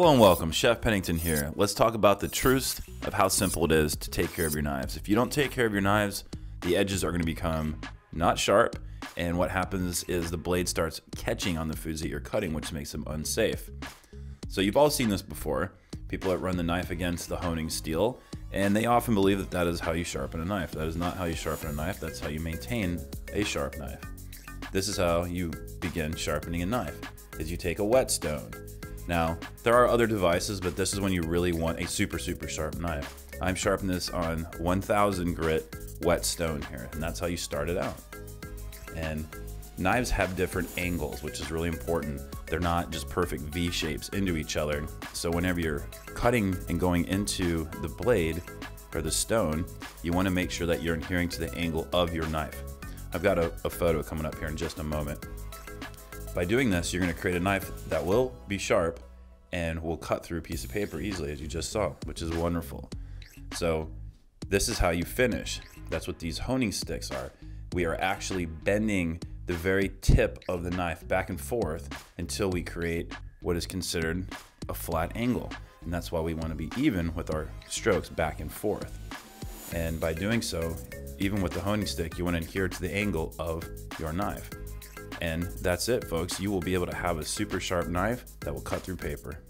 Hello and welcome, Chef Pennington here. Let's talk about the truth of how simple it is to take care of your knives. If you don't take care of your knives, the edges are going to become not sharp, and what happens is the blade starts catching on the foods that you're cutting, which makes them unsafe. So you've all seen this before. People that run the knife against the honing steel, and they often believe that that is how you sharpen a knife. That is not how you sharpen a knife. That's how you maintain a sharp knife. This is how you begin sharpening a knife, is you take a whetstone. Now, there are other devices, but this is when you really want a super, super sharp knife. I'm sharpening this on 1000 grit whetstone here, and that's how you start it out. And knives have different angles, which is really important. They're not just perfect V shapes into each other. So whenever you're cutting and going into the blade or the stone, you want to make sure that you're adhering to the angle of your knife. I've got a photo coming up here in just a moment. By doing this, you're going to create a knife that will be sharp and will cut through a piece of paper easily, as you just saw, which is wonderful. So this is how you finish. That's what these honing sticks are. We are actually bending the very tip of the knife back and forth until we create what is considered a flat angle. And that's why we want to be even with our strokes back and forth. And by doing so, even with the honing stick, you want to adhere to the angle of your knife. And that's it, folks. You will be able to have a super sharp knife that will cut through paper.